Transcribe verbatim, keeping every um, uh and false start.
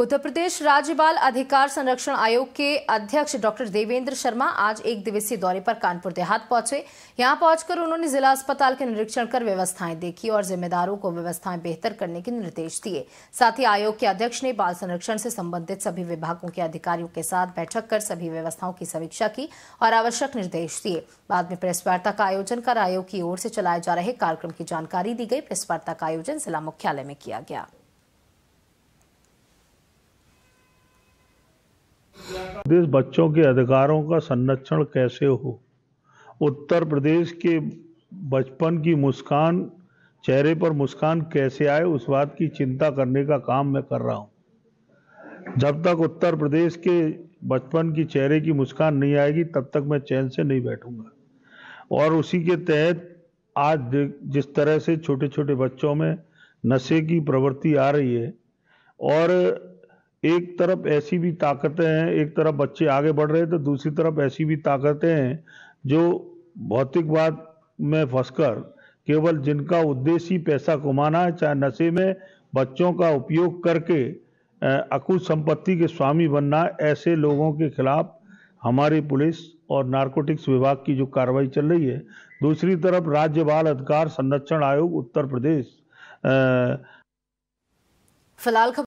उत्तर प्रदेश राज्य बाल अधिकार संरक्षण आयोग के अध्यक्ष डॉक्टर देवेंद्र शर्मा आज एक दिवसीय दौरे पर कानपुर देहात पहुंचे। यहां पहुंचकर उन्होंने जिला अस्पताल के निरीक्षण कर व्यवस्थाएं देखी और जिम्मेदारों को व्यवस्थाएं बेहतर करने के निर्देश दिए। साथ ही आयोग के अध्यक्ष ने बाल संरक्षण से संबंधित सभी विभागों के अधिकारियों के साथ बैठक कर सभी व्यवस्थाओं की समीक्षा की और आवश्यक निर्देश दिए। बाद में प्रेस वार्ता का आयोजन कर आयोग की ओर से चलाए जा रहे कार्यक्रम की जानकारी दी गई। प्रेस वार्ता का आयोजन जिला मुख्यालय में किया गया। प्रदेश बच्चों के अधिकारों का संरक्षण कैसे हो, उत्तर प्रदेश के बचपन की मुस्कान, चेहरे पर मुस्कान कैसे आए, उस बात की चिंता करने का काम मैं कर रहा हूं। जब तक उत्तर प्रदेश के बचपन की चेहरे की मुस्कान नहीं आएगी तब तक मैं चैन से नहीं बैठूंगा। और उसी के तहत आज जिस तरह से छोटे छोटे बच्चों में नशे की प्रवृत्ति आ रही है और एक तरफ ऐसी भी ताकतें हैं, एक तरफ बच्चे आगे बढ़ रहे हैं तो दूसरी तरफ ऐसी भी ताकतें हैं जो भौतिकवाद में फंसकर केवल जिनका उद्देश्य पैसा कमाना है, चाहे नशे में बच्चों का उपयोग करके अकुत संपत्ति के स्वामी बनना, ऐसे लोगों के खिलाफ हमारी पुलिस और नारकोटिक्स विभाग की जो कार्रवाई चल रही है, दूसरी तरफ राज्य बाल अधिकार संरक्षण आयोग उत्तर प्रदेश। फिलहाल